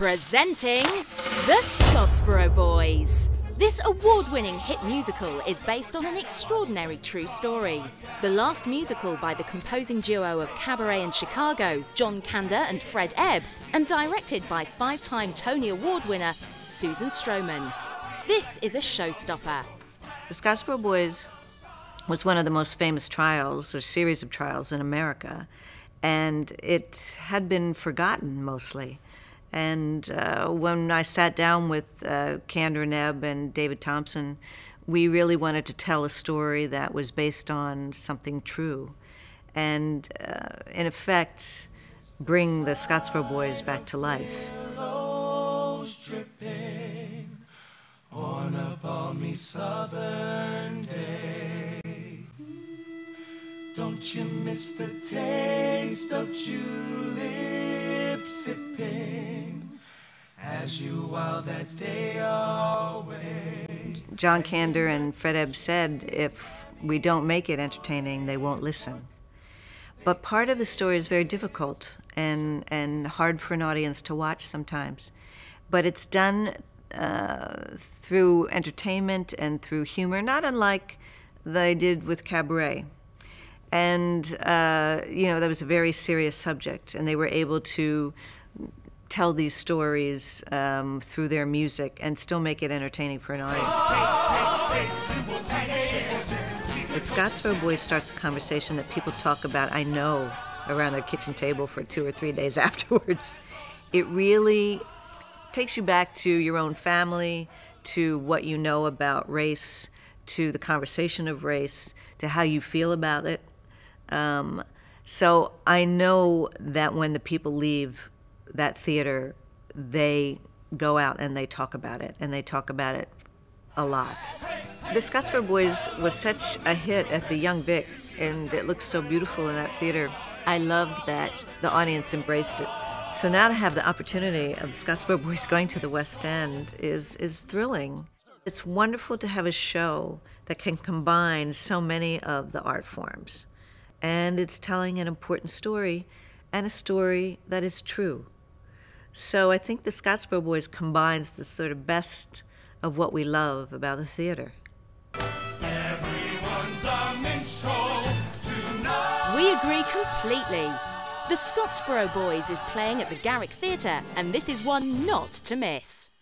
Presenting the Scottsboro Boys. This award-winning hit musical is based on an extraordinary true story. The last musical by the composing duo of Cabaret and Chicago, John Kander and Fred Ebb, and directed by five-time Tony Award winner Susan Stroman. This is a showstopper. The Scottsboro Boys was one of the most famous trials, or series of trials, in America, and it had been forgotten mostly. And when I sat down with Kander and Ebb and David Thompson, we really wanted to tell a story that was based on something true and, in effect, bring the Scottsboro Boys back to life. On a balmy southern day, don't you miss the taste of tulip sipping as you while that day away? John Kander and Fred Ebb said, if we don't make it entertaining, they won't listen. But part of the story is very difficult and hard for an audience to watch sometimes. But it's done through entertainment and through humor, not unlike they did with Cabaret. And, you know, that was a very serious subject, and they were able to tell these stories through their music and still make it entertaining for an audience. At Scottsboro Boys starts a conversation that people talk about, I know, around their kitchen table for 2 or 3 days afterwards. It really takes you back to your own family, to what you know about race, to the conversation of race, to how you feel about it. So I know that when the people leave that theater, they go out and they talk about it, and they talk about it a lot. The Scottsboro Boys was such a hit at the Young Vic, and it looked so beautiful in that theater. I loved that the audience embraced it. So now to have the opportunity of the Scottsboro Boys going to the West End is thrilling. It's wonderful to have a show that can combine so many of the art forms. And it's telling an important story, and a story that is true. So I think the Scottsboro Boys combines the sort of best of what we love about the theater. We agree completely. The Scottsboro Boys is playing at the Garrick Theatre, and this is one not to miss.